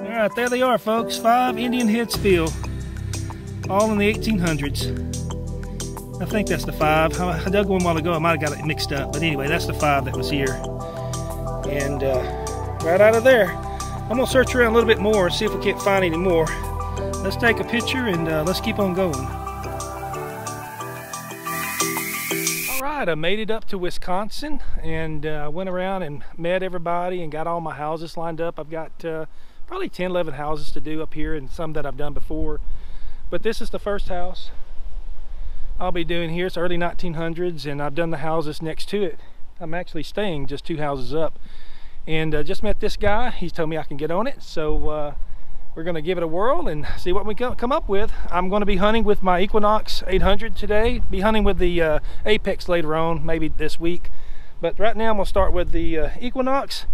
All right, there they are, folks. 5 Indian head spill, all in the 1800s. I think that's the 5. I dug one a while ago. I might have got it mixed up, but anyway, that's the 5 that was here. And right out of there, I'm gonna search around a little bit more and see if we can't find any more. Let's take a picture and let's keep on going. All right, I made it up to Wisconsin and went around and met everybody and got all my houses lined up. I've got probably 10, 11 houses to do up here and some that I've done before. But this is the first house I'll be doing here. It's early 1900s and I've done the houses next to it. I'm actually staying just 2 houses up. And just met this guy. He's told me I can get on it. So we're gonna give it a whirl and see what we come up with. I'm gonna be hunting with my Equinox 800 today. Be hunting with the Apex later on, maybe this week. But right now I'm gonna start with the Equinox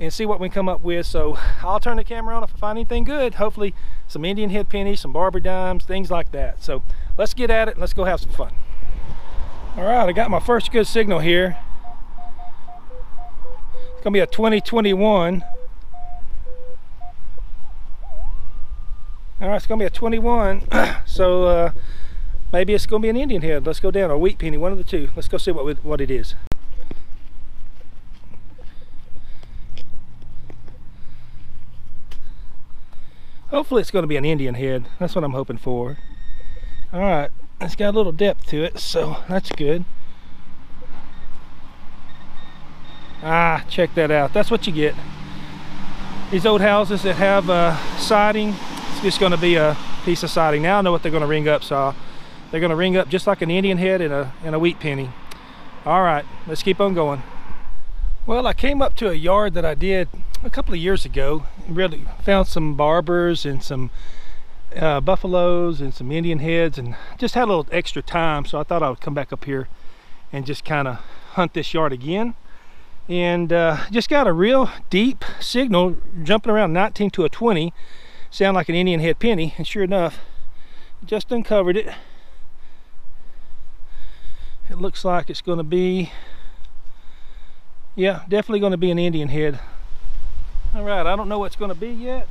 and see what we come up with. So I'll turn the camera on if I find anything good. Hopefully some Indian head pennies, some barber dimes, things like that. So let's get at it. Let's go have some fun. All right, I got my first good signal here. It's gonna be a 2021. All right, it's gonna be a 21. So maybe it's gonna be an Indian head. Let's go down, or wheat penny, one of the 2. Let's go see what it is. Hopefully it's gonna be an Indian head. That's what I'm hoping for. All right, it's got a little depth to it, so that's good. Ah, check that out. That's what you get. These old houses that have siding, it's just going to be a piece of siding. Now I know what they're going to ring up, so they're going to ring up just like an Indian head and a wheat penny. All right, let's keep on going. Well, I came up to a yard that I did a couple of years ago. Really found some barbers and some buffaloes and some Indian heads, and just had a little extra time, so I thought I would come back up here and just kind of hunt this yard again. And just got a real deep signal, jumping around 19 to a 20, sound like an Indian head penny, and sure enough, just uncovered it. It looks like it's going to be, yeah, definitely going to be an Indian head. All right, I don't know what's going to be yet.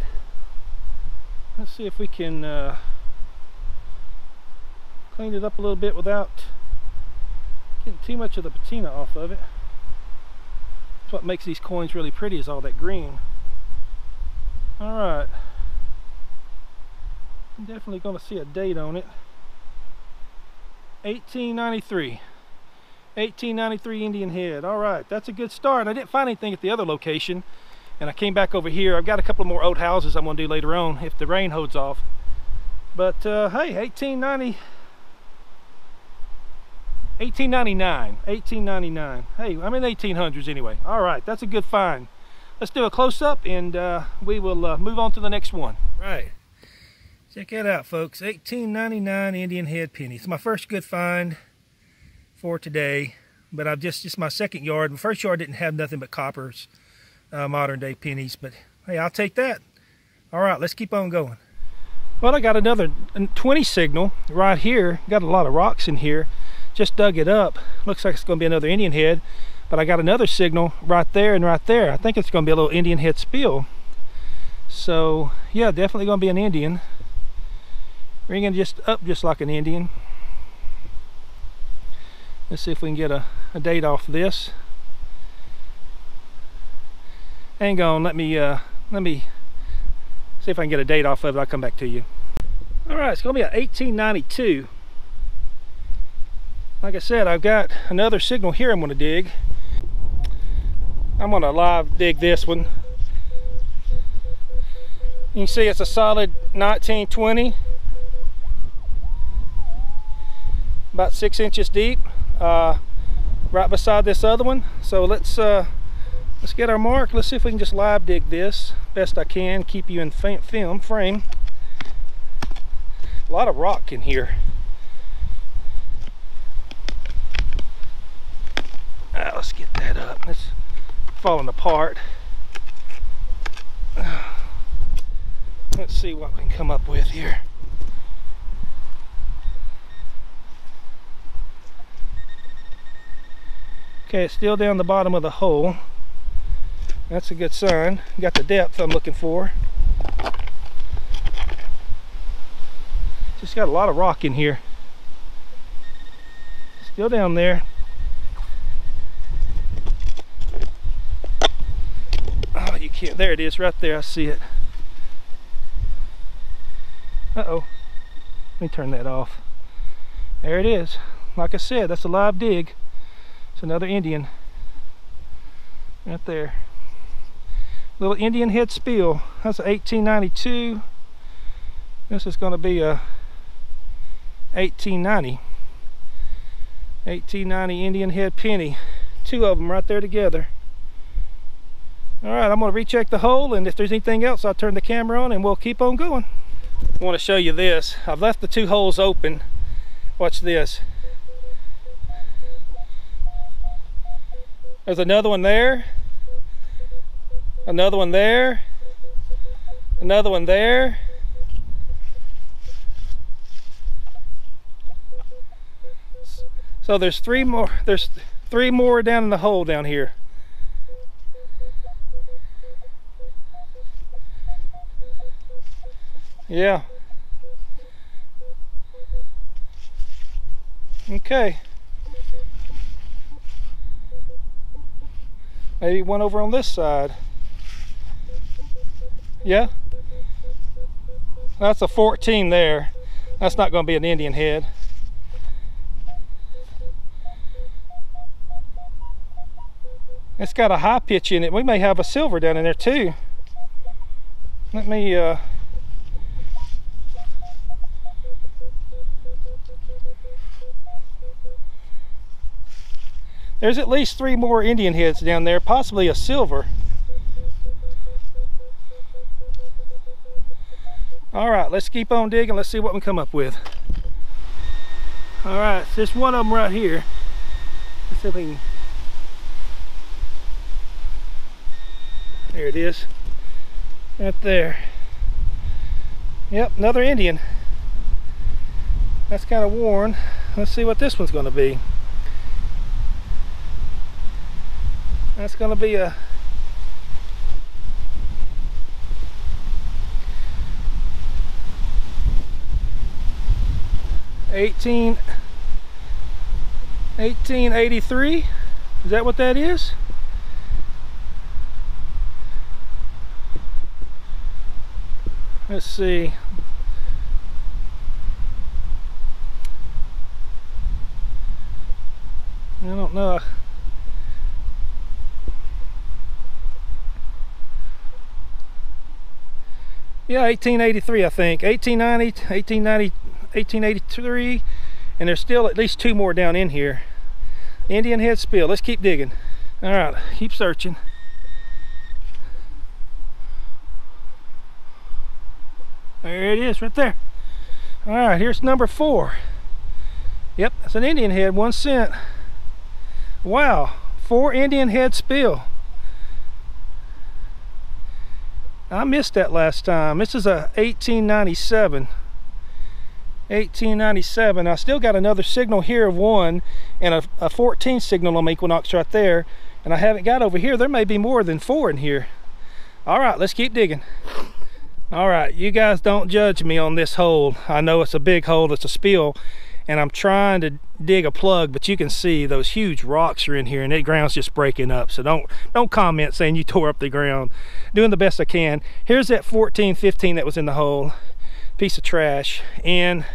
Let's see if we can clean it up a little bit without getting too much of the patina off of it. What makes these coins really pretty is all that green. All right, I'm definitely going to see a date on it. 1893 Indian head. All right, that's a good start. I didn't find anything at the other location, and I came back over here. I've got a couple more old houses I'm going to do later on if the rain holds off. But hey, 1899. Hey, I'm in 1800s anyway. All right, that's a good find. Let's do a close-up and we will move on to the next one. All right, check that out, folks. 1899 Indian head penny. It's my first good find for today, but I've just my second yard. My first yard didn't have nothing but coppers, modern day pennies, but hey, I'll take that. All right, let's keep on going. Well, I got another 20 signal right here. Got a lot of rocks in here. Just dug it up. Looks like it's going to be another Indian head, but I got another signal right there and right there. I think it's going to be a little Indian head spill. So yeah, definitely going to be an Indian. Ringing just up just like an Indian. Let's see if we can get a date off this. Hang on, let me see if I can get a date off of it. I'll come back to you. All right, it's going to be a 1892. Like I said, I've got another signal here I'm going to dig. I'm going to live dig this one. You can see it's a solid 1920, about 6 inches deep, right beside this other one. So let's get our mark. Let's see if we can just live dig this best I can, keep you in film frame. A lot of rock in here. Let's get that up. It's falling apart. Let's see what we can come up with here. Okay, it's still down the bottom of the hole. That's a good sign. Got the depth I'm looking for. Just got a lot of rock in here. Still down there. Oh, you can't. There it is, right there. I see it. Uh-oh. Let me turn that off. There it is. Like I said, that's a live dig. It's another Indian. Right there. Little Indian head spill. That's a 1892. This is going to be a 1890 Indian head penny. Two of them right there together. All right, I'm going to recheck the hole, and if there's anything else, I'll turn the camera on and we'll keep on going. I want to show you this. I've left the two holes open. Watch this. There's another one there. Another one there. Another one there. So there's three more. There's three more down in the hole down here. Yeah. Okay. Maybe one over on this side. Yeah. That's a 14 there. That's not going to be an Indian head. It's got a high pitch in it. We may have a silver down in there too. Let me there's at least three more Indian heads down there, possibly a silver. All right, let's keep on digging. Let's see what we come up with. All right, there's one of them right here. Let's see if we can... There it is, right there. Yep, another Indian. That's kind of worn. Let's see what this one's going to be. That's going to be a... $18.83. Is that what that is? Let's see. I don't know. Yeah, 1883, I think. 1890, 1883, and there's still at least two more down in here. Indian head spill. Let's keep digging. All right, keep searching. There it is, right there. All right, here's number 4. Yep, that's an Indian head, 1 cent. Wow, 4 Indian head spill. I missed that last time. This is a 1897. 1897. I still got another signal here of 1 and a 14 signal on Equinox right there. And I haven't got over here. There may be more than 4 in here. All right, let's keep digging. All right, you guys don't judge me on this hole. I know it's a big hole, it's a spill, and I'm trying to dig a plug, but you can see those huge rocks are in here and the ground's just breaking up. So don't comment saying you tore up the ground. Doing the best I can. Here's that 14-15 that was in the hole, piece of trash, and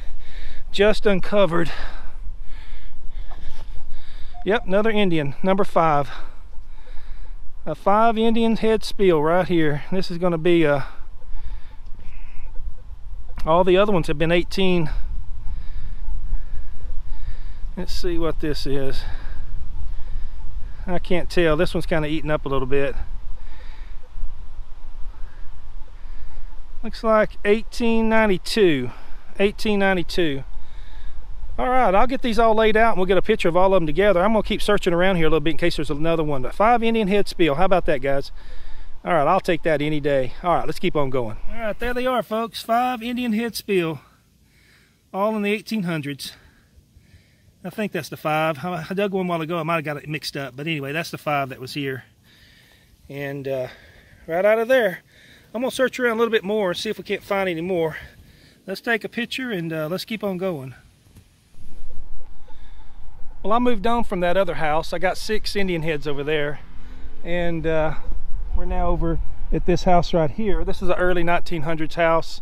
just uncovered. Yep, another Indian, number 5. A 5 Indian head spill right here. This is going to be a... all the other ones have been 18. Let's see what this is. I can't tell. This one's kind of eaten up a little bit. Looks like 1892. All right, I'll get these all laid out and we'll get a picture of all of them together. I'm going to keep searching around here a little bit in case there's another one. But 5 Indian head spill. How about that, guys? All right, I'll take that any day. All right, let's keep on going. All right, there they are, folks. 5 Indian head spill. All in the 1800s. I think that's the 5. I dug one while ago. I might have got it mixed up. But anyway, that's the 5 that was here. And right out of there, I'm going to search around a little bit more and see if we can't find any more. let's take a picture and let's keep on going. Well, I moved on from that other house. I got 6 Indian heads over there, and we're now over at this house right here. This is an early 1900s house.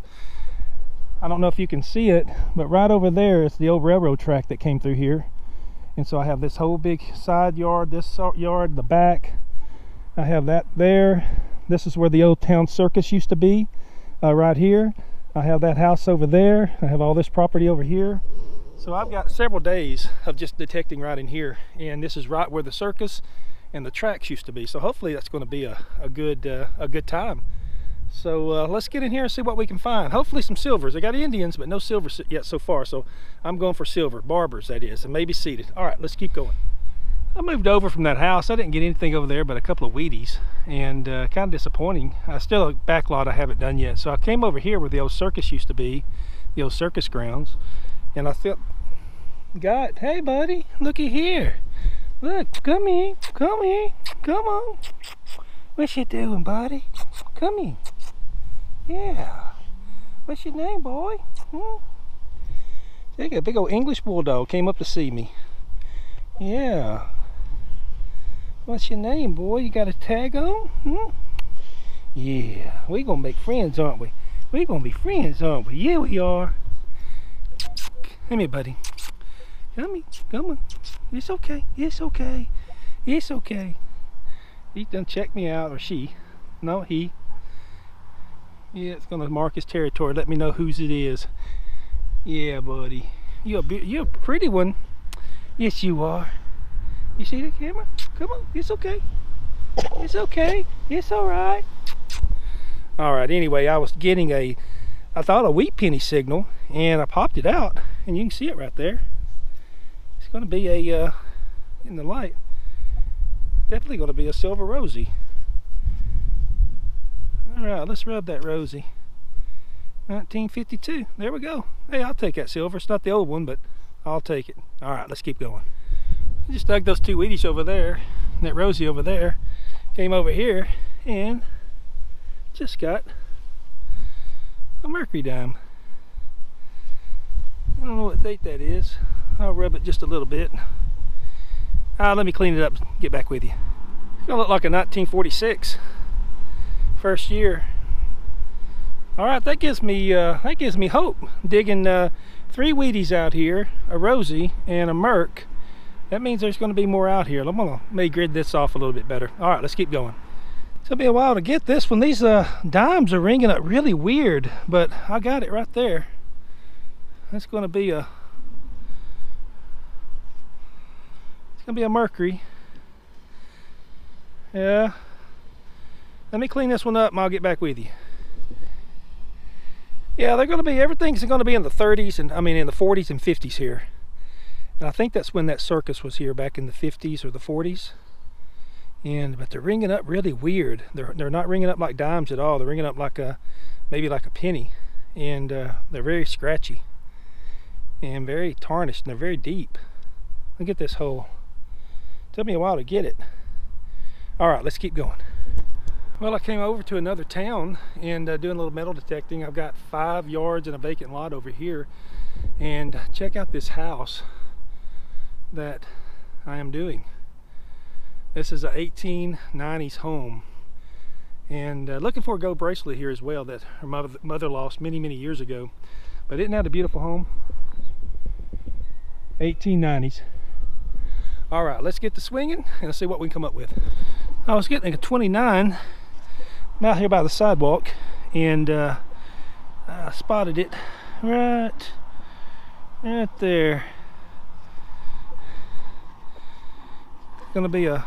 I don't know if you can see it, but right over there is the old railroad track that came through here. And so I have this whole big side yard, this yard, the back. I have that there. This is where the old town circus used to be, right here. I have that house over there. I have all this property over here. So I've got several days of just detecting right in here, and this is right where the circus and the tracks used to be. So hopefully that's going to be a good time. So let's get in here and see what we can find. Hopefully some silvers. I got Indians, but no silvers yet so far. So I'm going for silver, barbers that is, and maybe seeded. All right, let's keep going. I moved over from that house. I didn't get anything over there but a couple of Wheaties, and kind of disappointing. Still a back lot I haven't done yet. So I came over here where the old circus used to be, the old circus grounds, and I thought, God, hey buddy, looky here. Look, come here, come here, come on. What you doing, buddy? Come here. Yeah. What's your name, boy? Hmm? They got a big old English bulldog came up to see me. Yeah. What's your name, boy? You got a tag on? Hmm? Yeah. We gonna make friends, aren't we? We gonna be friends, aren't we? Yeah, we are. Come here, buddy. Come here. Come on. It's okay. It's okay. It's okay. He done checked me out, or she. No, he. Yeah, it's gonna mark his territory. Let me know whose it is. Yeah, buddy. You're a pretty one. Yes, you are. You see the camera? Come on. It's okay. It's okay. It's all right. All right. Anyway, I was getting I thought a wheat penny signal, and I popped it out. And you can see it right there. It's going to be a in the light, definitely going to be a silver Rosie. All right, let's rub that Rosie. 1952, there we go. Hey, I'll take that silver. It's not the old one, but I'll take it. All right, let's keep going. I just dug those 2 Wheaties over there, and that Rosie over there. Came over here and just got a Mercury dime. I don't know what date that is. I'll rub it just a little bit. Let me clean it up and get back with you. It's gonna look like a 1946 first year. All right, that gives me hope. Digging 3 Wheaties out here, a Rosie and a Merc. That means there's gonna be more out here. I'm gonna maybe grid this off a little bit better. All right, let's keep going. It's gonna be a while to get this one. These dimes are ringing up really weird, but I got it right there. That's going to be a Mercury. Yeah, let me clean this one up and I'll get back with you. Yeah, they're going to be, everything's going to be in the 30s, and I mean in the 40s and 50s here, and I think that's when that circus was here back in the 50s or the 40s. And but they're ringing up really weird. They're not ringing up like dimes at all. They're ringing up like a, maybe like a penny, and they're very scratchy and very tarnished, and they're very deep. Look at this hole. Took me a while to get it. All right, let's keep going. Well, I came over to another town and doing a little metal detecting. I've got 5 yards and a vacant lot over here, and check out this house that I am doing. This is a 1890s home, and looking for a gold bracelet here as well that her mother lost many years ago. But isn't that a beautiful home? 1890s. All right, let's get to swinging and see what we can come up with. I was getting a 29. I'm out here by the sidewalk, and I spotted it right there. It's gonna be a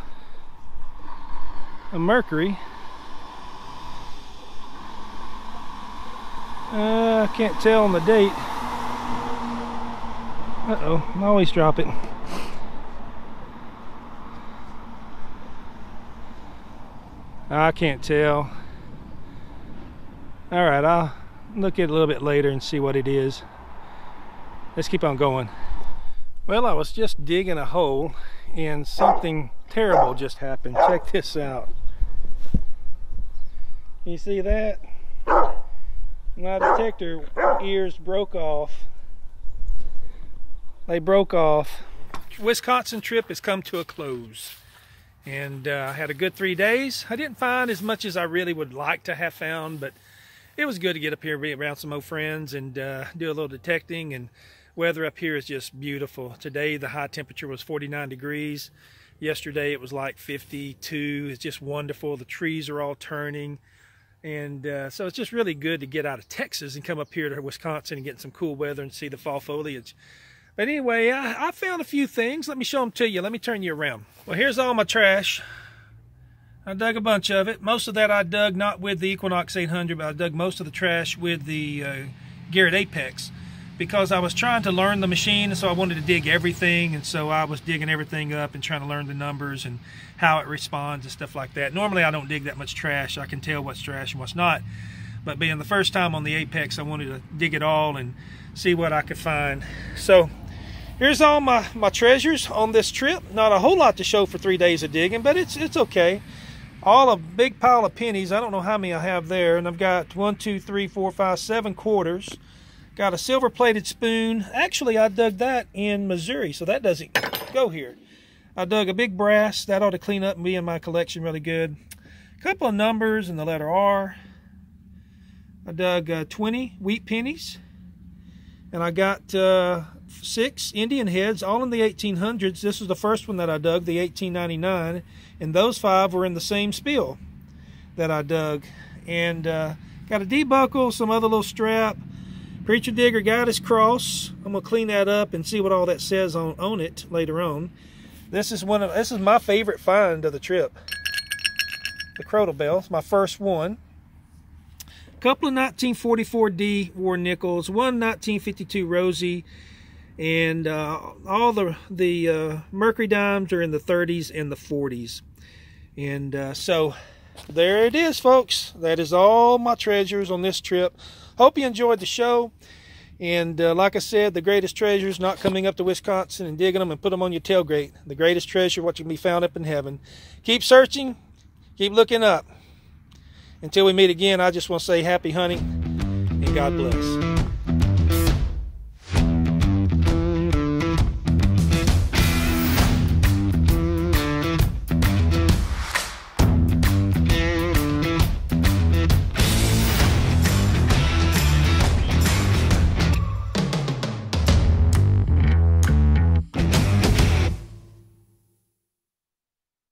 Mercury. I can't tell on the date. Uh-oh, I always drop it. I can't tell. All right, I'll look at it a little bit later and see what it is. Let's keep on going. Well, I was just digging a hole and something terrible just happened. Check this out. Can you see that? my detector ears broke off. They broke off. Wisconsin trip has come to a close. And I had a good 3 days. I didn't find as much as I really would like to have found, but it was good to get up here, be around some old friends, and do a little detecting. And weather up here is just beautiful. Today the high temperature was 49 degrees. Yesterday it was like 52. It's just wonderful. The trees are all turning. And so it's just really good to get out of Texas and come up here to Wisconsin and get some cool weather and see the fall foliage. But anyway, I found a few things. Let me show them to you. Let me turn you around. Well, here's all my trash. I dug a bunch of it. Most of that I dug not with the Equinox 800, but I dug most of the trash with the Garrett Apex, because I was trying to learn the machine, and so I wanted to dig everything, and so I was digging everything up and trying to learn the numbers and how it responds and stuff like that. Normally I don't dig that much trash. I can tell what's trash and what's not. But being the first time on the Apex, I wanted to dig it all and see what I could find. So here's all my treasures on this trip. Not a whole lot to show for 3 days of digging, but it's okay. All a big pile of pennies. I don't know how many I have there. And I've got 1, 2, 3, 4, 5, 7 quarters. Got a silver-plated spoon. Actually, I dug that in Missouri, so that doesn't go here. I dug a big brass. That ought to clean up and be in my collection really good. A couple of numbers and the letter R. I dug 20 wheat pennies. And I got 6 Indian heads, all in the 1800s. This was the first one that I dug, the 1899. And those 5 were in the same spill that I dug. And got a debuckle, some other little strap. Preacher digger got his cross. I'm going to clean that up and see what all that says on it later on. This is my favorite find of the trip. The crotal bell. It's my first one. A couple of 1944 D war nickels, one 1952 Rosie, and all the Mercury dimes are in the 30s and the 40s. And so there it is, folks. That is all my treasures on this trip. Hope you enjoyed the show. And like I said, the greatest treasure is not coming up to Wisconsin and digging them and put them on your tailgate. The greatest treasure, what can be found up in heaven. Keep searching. Keep looking up. Until we meet again, I just want to say happy hunting and God bless.